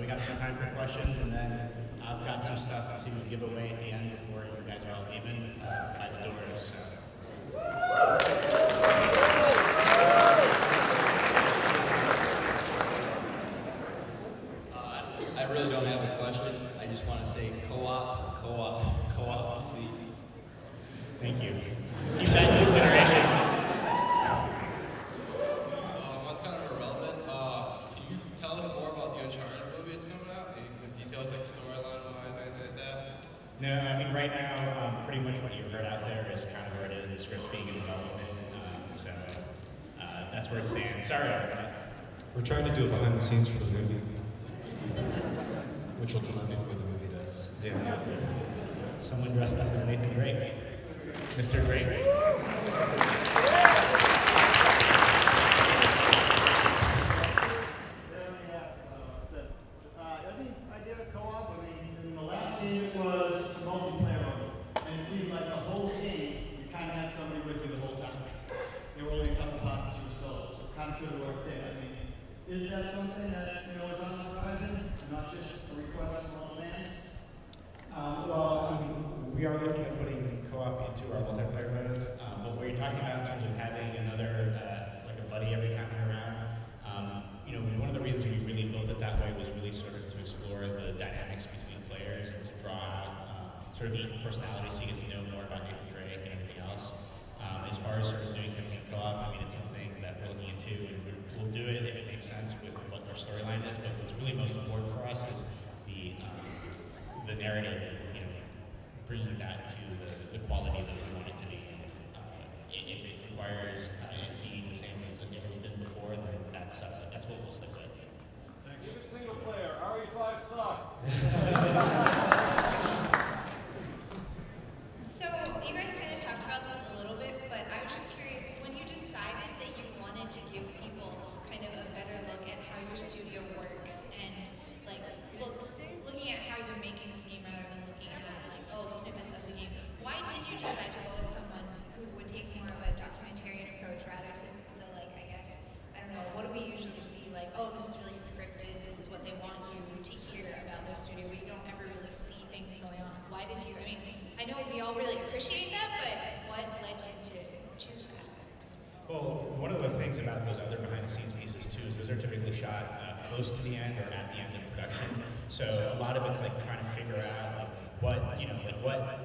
We got some time for questions, and then I've got some stuff to give away at the end before you guys are all leaving by the doors. I really don't have a question. I just want to say co-op, co-op, co-op, please. Thank you. Keep that in consideration. That's kind of irrelevant. Can you tell us more about the Uncharted movie that's coming out? Any details like storyline-wise, anything like that? No, I mean right now, pretty much what you've heard out there is kind of where it is. The script's being in development, so that's where it stands. Sorry, everybody. We're trying to do it behind the scenes for the movie, which will come out before the movie does. Yeah. Someone dressed up as Nathan Drake. Mr. Drake. Any idea of co-op? I mean, in the last game it was multiplayer mode, and it seemed like the whole game you kind of had somebody with you the whole time. There were only a couple boxes you were solo, so it kind of could have worked there. I mean, is that something that is on the horizon, and not just a request from all fans? Well, I mean, we are looking at putting co-op into our multiplayer modes, but what you're talking about in terms of having another, like a buddy every time you're around, one of the reasons we really built it that way was really sort of to explore the dynamics between players and to draw out sort of each personality so you get to know more about Nathan Drake and everything else. As far as sort of doing things in co-op, I mean, it's something that we're looking into, and we'll do it if it makes sense with what our storyline is, but what's really most important for us is the narrative, bringing that to the quality that we want it to be. If it requires it being the same as it has been before, then that's what we'll stick with. Thanks. Give it single player. RE5 sucked. So you guys kind of talked about this a little bit, but I was just curious, when you decided that you wanted to give people kind of a better look at how your studio works and like looking at how you're making this game rather than looking at snippets of the game. Why did you decide to go with someone who would take more of a documentarian approach rather to the, like, I guess, I don't know, what do we usually see? Like, oh, this is really scripted, this is what they want you to hear about their studio, but you don't ever really see things going on. Why did you, I mean, I know we all really appreciate that, but what led you to choose that? Well, one of the things about those other behind-the-scenes pieces, too, is those are typically shot close to the end or at the end of production. So a lot of it's, like, trying to figure out,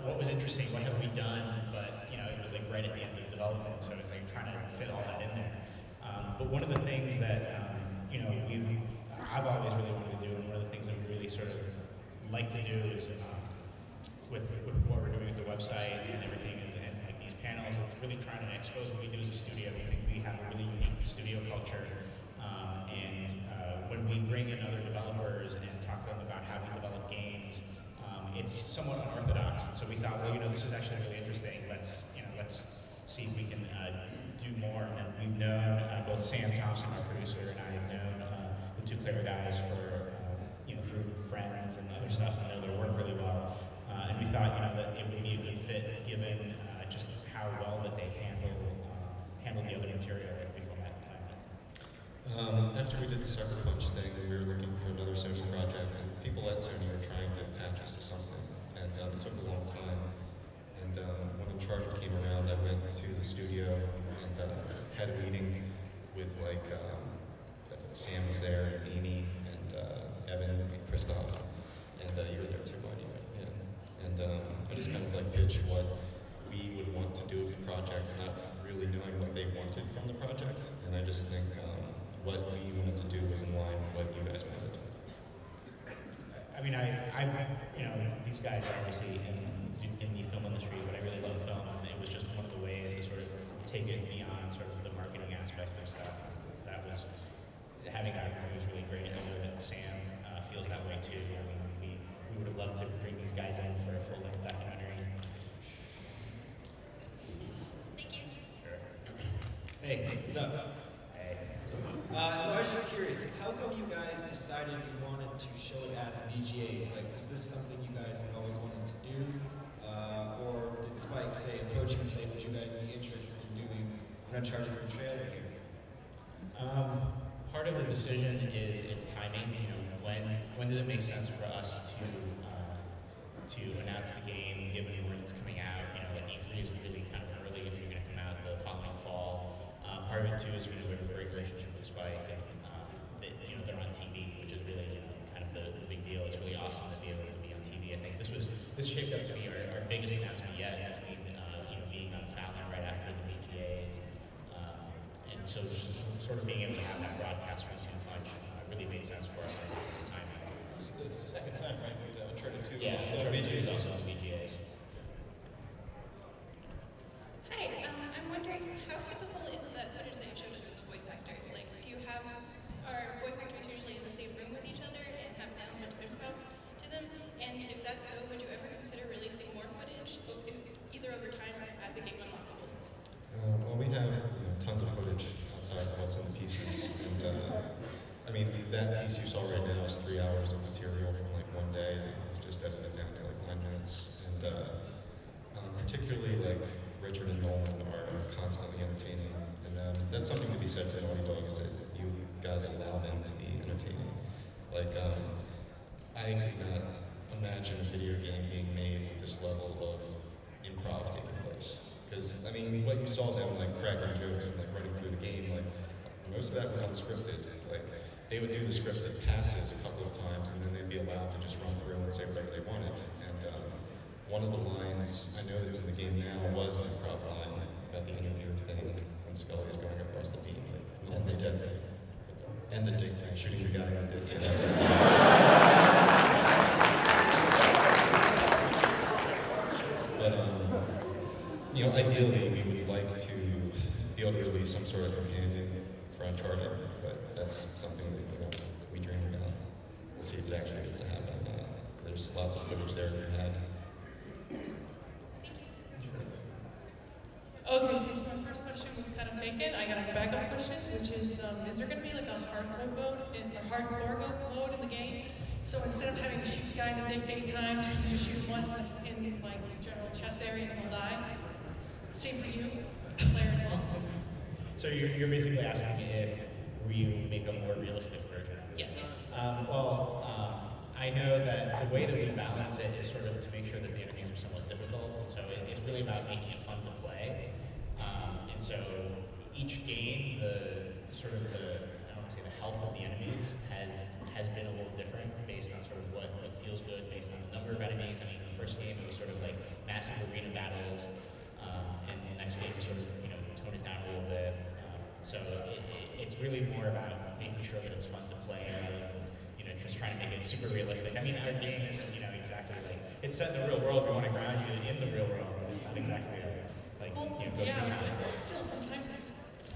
what was interesting, what have we done, but it was like right at the end of the development, so it's like trying to fit all that in there. But one of the things that I've always really wanted to do, and one of the things that we really sort of like to do is with what we're doing with the website and everything, is and like these panels, it's really trying to expose what we do as a studio. I think we have a really unique studio culture, and when we bring in other developers and talk to them about how we develop games, it's somewhat unorthodox, and so we thought, well, this is actually really interesting. Let's see if we can do more. And we've known both Sam Thompson, our producer, and I have known the two player guys for through friends and other stuff, and know their work really well. And we thought, that it would be a good fit given just how well that they handle the other material that we format. After we did the Sucker Punch thing, we were looking for another social project, and people at Sony were trying to attach us to something, and it took a long time. And when Uncharted came around, I went to the studio and had a meeting with, I think Sam was there, and Amy, and Evan, and Kristoff, and you were there too, anyway. Yeah. And I just kind of pitched what we would want to do with the project, not really knowing what they wanted from the project, and I just think what we wanted to do was in line with what you guys wanted. I mean, I these guys are obviously in the film industry, but I really love film, and it was just one of the ways to sort of take it beyond sort of the marketing aspect of stuff. That was, having that was really great. I know that Sam feels that way too. I mean, we would have loved to bring these guys in for a full-length documentary. Thank you. Sure. Hey, what's up? So I was just curious, how come you guys decided you wanted to show it at VGAs? Like, was this something you guys had always wanted to do? Or did Spike approach you and say, would you guys be interested in doing an Uncharted trailer here? Part of the decision is its timing. when does it make sense for us to announce the game, given when it's coming out? You know, like E3 is really kind of early if you're going to come out the following fall. Part of it too is we have a great relationship with Spike, and you know, they're on TV, which is really, you know, kind of the big deal. It's really awesome to be able to be on TV. I think this shaped up to be our biggest announcement yet, between you know, being on Fallon right after the VGAs, and so just sort of being able to have that broadcast with Too Much really made sense for us at the time. It was the second time, right? We did Uncharted 2. Yeah, Uncharted 2 is also on VGAs. Hi, I'm wondering how typical is the footage that you showed us of the voice actors? Like, do you have our voice actors usually in the same room with each other and have that much improv to them? And if that's so, would you ever consider releasing more footage, either over time or as a game unlockable? Well, we have, you know, tons of footage outside of what's in the pieces. And, I mean, that piece you saw right now is 3 hours of material from like one day. It's just edited down to like 9 minutes. And particularly like Richard and Nolan are constantly entertaining. And that's something to be said for Naughty Dog, is that you guys allow them to be entertaining. Like, I could not imagine a video game being made with this level of improv taking place. Because, I mean, what you saw them like cracking jokes and like running through the game, like most of that was unscripted. Like, they would do the scripted passes a couple of times, and then they'd be allowed to just run through and say whatever they wanted. And one of the lines, I know that's in the game now, was an improv line about the interview thing when Scully is going across the beam, like, and the dead thing. And the dick thing, shooting the guy in the dick. But, you know, ideally, we would like to be able to release some sort of companion for Uncharted. That's something that, you know, we dream about. We'll see if it actually gets to happen. There's lots of footage there in your head. Okay, since my first question was kind of taken, I got a backup question, which is there going to be like a hardcore mode in the game? So instead of having to shoot the guy in the dick 8 times, you can just shoot once in like your general chest area and he'll die. Same for you, the player as well. So you're basically asking if we make a more realistic version. Yes. I know that the way that we balance it is sort of to make sure that the enemies are somewhat difficult, and so it's really about making it fun to play. And so each game, I don't want to say the health of the enemies has been a little different based on sort of what feels good, based on the number of enemies. I mean, the first game it was sort of like massive arena battles, and the next game was sort of, you know, toned it down a little bit. So it's really more about making sure that it's fun to play, and, you know, just trying to make it super realistic. I mean, our game isn't, you know, exactly like, it's set in the real world, we want to ground you in the real world, but it's not exactly like, well, you know, goes to the ground. But still, sometimes it's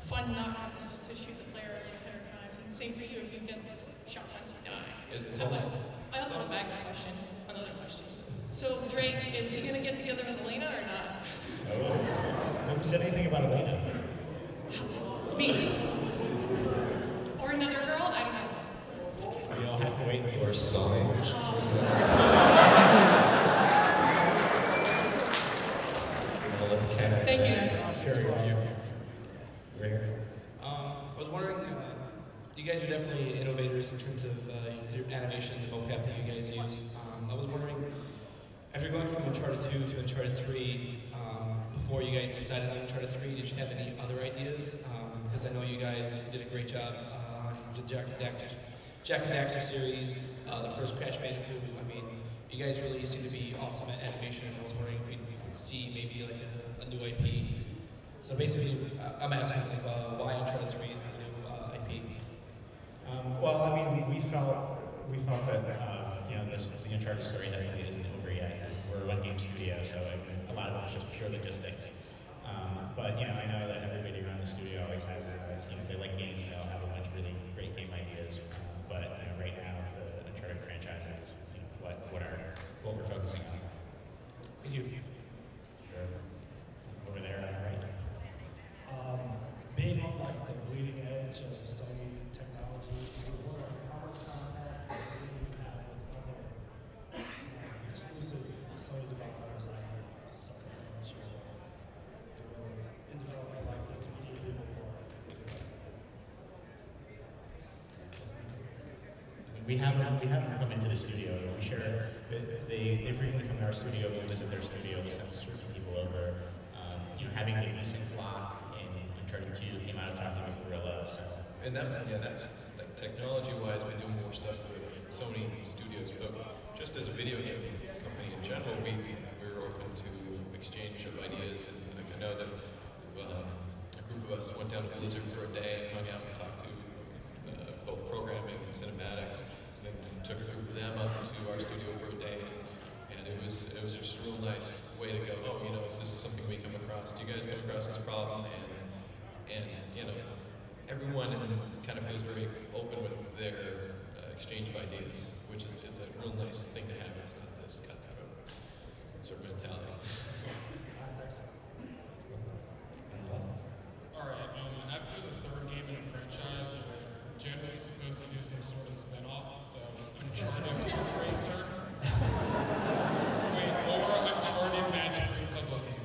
fun not having to shoot the player at the entire times, and same for you, if you get shot once, you die. I also have a backup question, another question. So, Drake, is he going to get together with Elena or not? Oh, who said anything about Elena? Maybe. Or another girl, I don't know. We all have to wait until we're sawing. Thank you guys. I was wondering, you guys are definitely innovators in terms of your animation, the vocab that you guys use. I was wondering, after going from Uncharted 2 to Uncharted 3, before you guys decided on Uncharted 3, did you have any other ideas? Because I know you guys did a great job on the Jak and Daxter series, the first Crash Bandicoot. I mean, you guys really seem to be awesome at animation, and I was wondering if we could see maybe like a new IP. So basically, I'm asking why Uncharted 3 and a new IP? Well, I mean, we felt that you know, the Uncharted story definitely isn't over yet. We're a one-game studio, so a lot of it was just pure logistics. But, you know, I know that everybody around the studio always has, you know, they like games, they all have a bunch of really great game ideas. But, you know, right now, the Uncharted franchise is, you know, what we're focusing on. Thank you. Sure. Over there, right? Being on, like, the bleeding edge of some technology, how much contact do you have with other exclusive developers out there? We have them come into the studio. We share. They frequently come to our studio. We visit their studio. We send certain people over. You know, having the recent block in Uncharted 2 came out of talking with Guerrilla. So. And that, yeah, that's like technology-wise, we do more stuff with Sony Studios, but just as a video game company in general, we're open to exchange of ideas. And like, I know that a group of us went down to Blizzard for a day and hung out and talked to both programming and cinematics. And then took a group of them up to our studio for a day, and it was just a real nice way to go. Oh, you know, this is something we come across. Do you guys come across this problem? And you know, everyone kind of feels very open with their exchange of ideas, which is it's a real nice thing to have. It's not this kind of sort of mentality. All right. After the third game in a franchise, you're generally supposed to do some sort of spinoff. So Uncharted Car Racer. Wait, over Uncharted Magic Puzzle Game.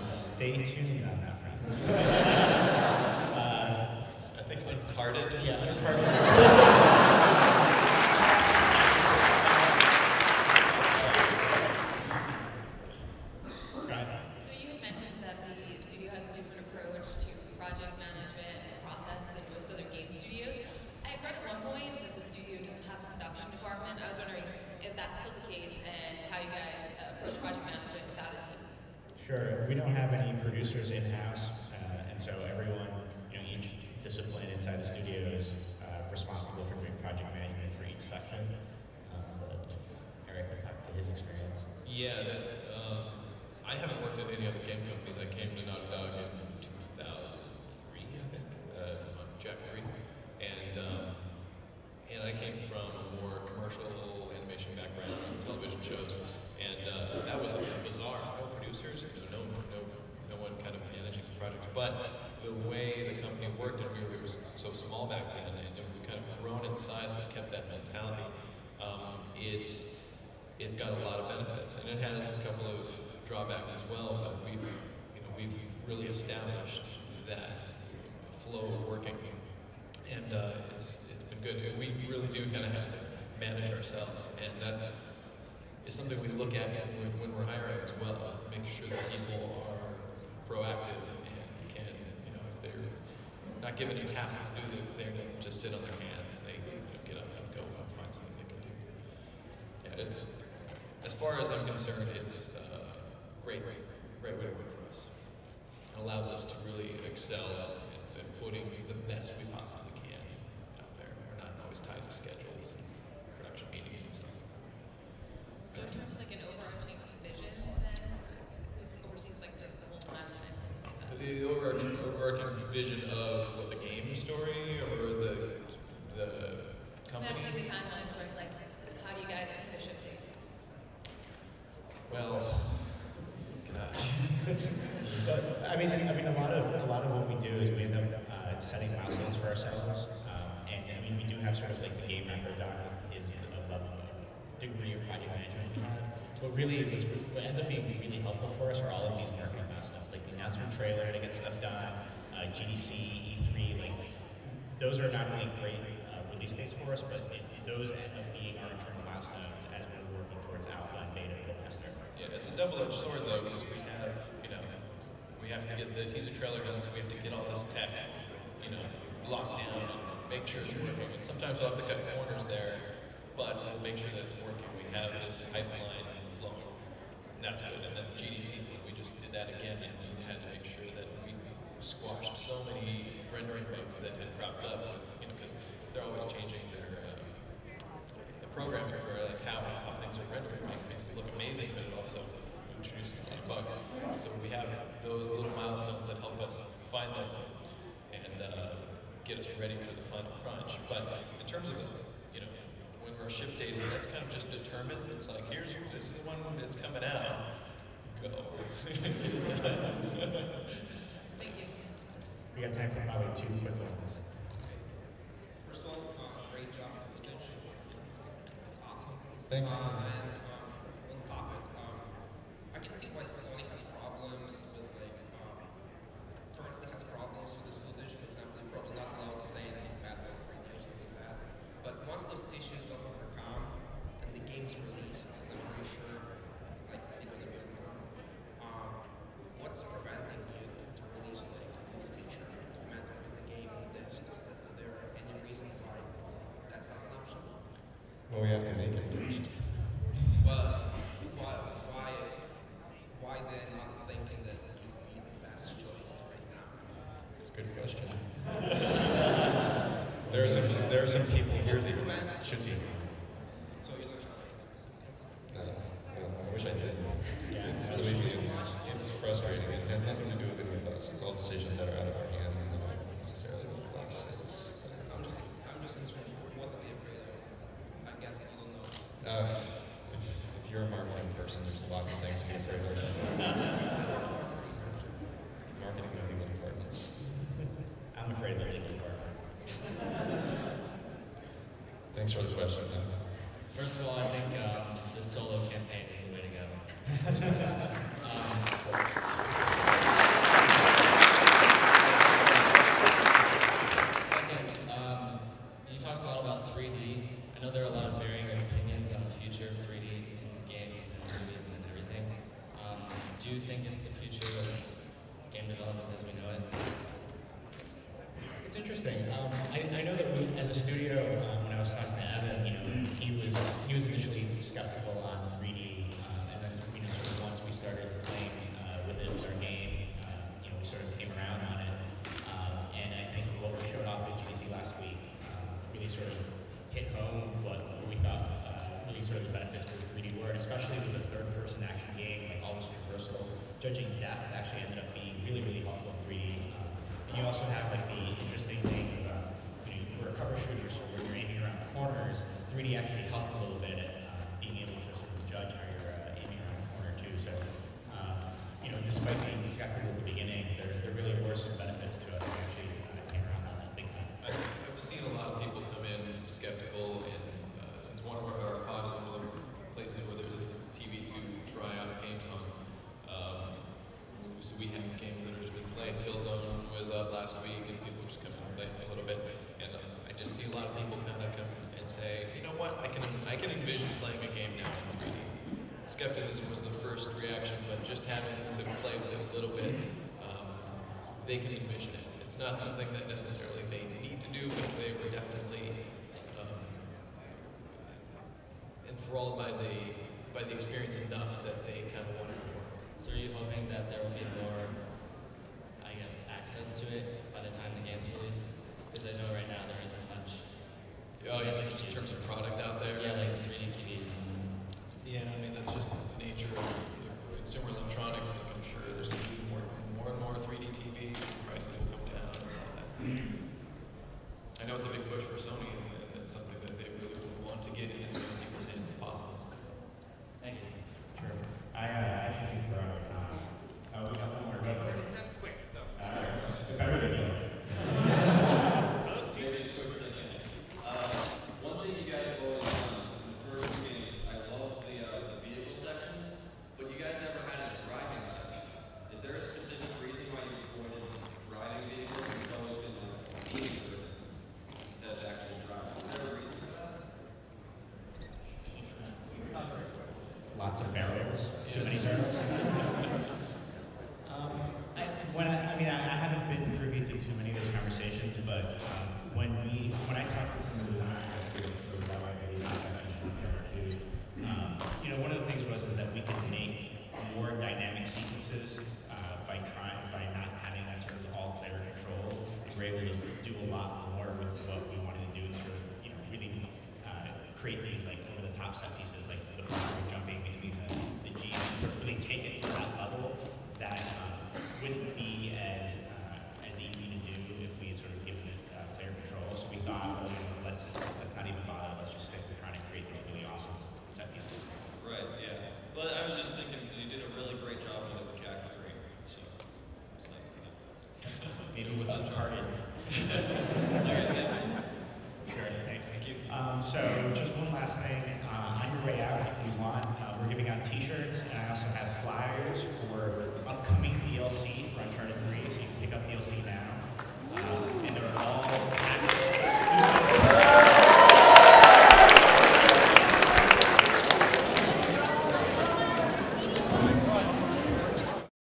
Stay tuned on that front. I think Uncharted. Yeah, Uncharted. Yeah, I haven't worked at any other game companies. I came to Naughty Dog in 2003, I think, on Jak 3, and I came from a more commercial animation background, television shows, and that was bizarre. No producers, no one kind of managing the project. But the way the company worked, and we were so small back then, and we've kind of grown in size but kept that mentality. It's got a lot of benefits, and it has a couple of drawbacks as well, but we've really established that flow of working, and it's been good. We really do kind of have to manage ourselves, and that is something we look at when we're hiring as well, making sure that people are proactive and can, you know, if they're not given a task to do, they're going to just sit on their hands, and they get up and go and find something they can do. Yeah, it's... As far as I'm concerned, it's a great way to work for us. It allows us to really excel at putting the best we possibly can out there. We're not always tied to schedules and production meetings and stuff. So in terms of like an overarching vision, then, who oversees like sort of the whole timeline? The overarching vision of what, the game story or the company? Managing the timeline for like how do you guys see the shifting? Well, gosh. I mean, a lot of what we do is we end up setting milestones for ourselves, and I mean, we do have sort of like the game microdot is a level of degree of project management we have. But really, what ends up being really helpful for us are all of these marketing milestones, like the announcement trailer to get stuff done, GDC, E3, like those are not only really great release dates for us, but those end up being our internal milestones as we're working towards alpha and beta. Yeah, it's a double-edged sword though, because we have, you know, we have to get the teaser trailer done, so we have to get all this tech, you know, locked down and make sure it's working. And sometimes we'll have to cut corners there, but we'll make sure that it's working. We have this pipeline flowing. And that's good. And then the GDC thing, we just did that again, and we had to make sure that we squashed so many rendering bugs that had cropped up, you know, because they're always changing their programming for like how things are rendered. It makes it look amazing, but it also introduces a lot of bugs. So we have those little milestones that help us find those and get us ready for the final crunch. But in terms of, you know, when our ship date is, that's kind of just determined. It's like, here's this is the one that's coming out. Go. Thank you. We got time for probably two quick ones. First of all, great job. Thanks. On the topic, I can see why Sony has problems with, like, currently has problems with this footage. For example, they're probably not allowed to say anything bad about 3 years or anything like that. But once the Well, we have to make it first. But why then I'm thinking that you'd be the best choice right now? That's a good question. there are some people here that should be. So you don't have a specific answer? No, I wish I did. It's frustrating. It has nothing to do with any of us. It's all decisions that are out of our hands and that don't necessarily make a lot of sense. I'm just interested in what are they afraid of? I guess you don't know. If you're a marketing person, there's lots of things to be afraid of. Marketing and legal departments. I'm afraid they're legal department. Thanks for the question. First of all, I think the solo campaign is the way to go. Second, you talked a lot about 3D. I know there are a lot of varying opinions on the future of 3D in games and movies and everything. Do you think it's the future of game development as we know it? It's interesting. I know that we, as a studio, when I was talking to Evan, you know, he was initially skeptical on 3D, and then you know, sort of once we started playing with it with our game, you know, we sort of came around on it. And I think what we showed off at GDC last week really sort of hit home what we thought really sort of the benefits of 3D were, and especially with a third-person action game like all this reversal, judging depth actually ended up being really, really helpful in 3D. And you also have like the interesting thing about you're a cover shooter, so when you're aiming around corners, 3D actually helped a little bit at being able to sort of judge how you're aiming around the corner too. So, you know, despite being skeptical at the beginning, there really were some benefits to us who actually came around on that big time. I've seen a lot of people come in skeptical, and since one of our pods is one of the places where there's a TV to try out games on, so we have games that are just being played. Killzone was up last week, and people just come in and play a little bit. And I just see a lot of people kind of come and say, you know what, I can envision playing a game now in 3D. Skepticism was the first reaction, but just having to play with it a little bit, they can envision it. It's not something that necessarily they need to do, but they were definitely enthralled by the experience enough that they kind of wanted more. So are you hoping that there will be more, I guess, access to it by the time the game's released? Because I know right now there isn't much. Oh yeah, like in terms of product out there. Yeah, like 3D TVs. Yeah, I mean that's just the nature of consumer electronics. And I'm sure there's going to be more and more 3D TVs. Prices will come down and all that. I know it's a big push for Sony, and that's something that they really want to get in as many people's hands as possible. Thank you. Sure. I actually think we're out of time. We got one more. That's quick. So. Better than you. Let's not even bother, let's just stick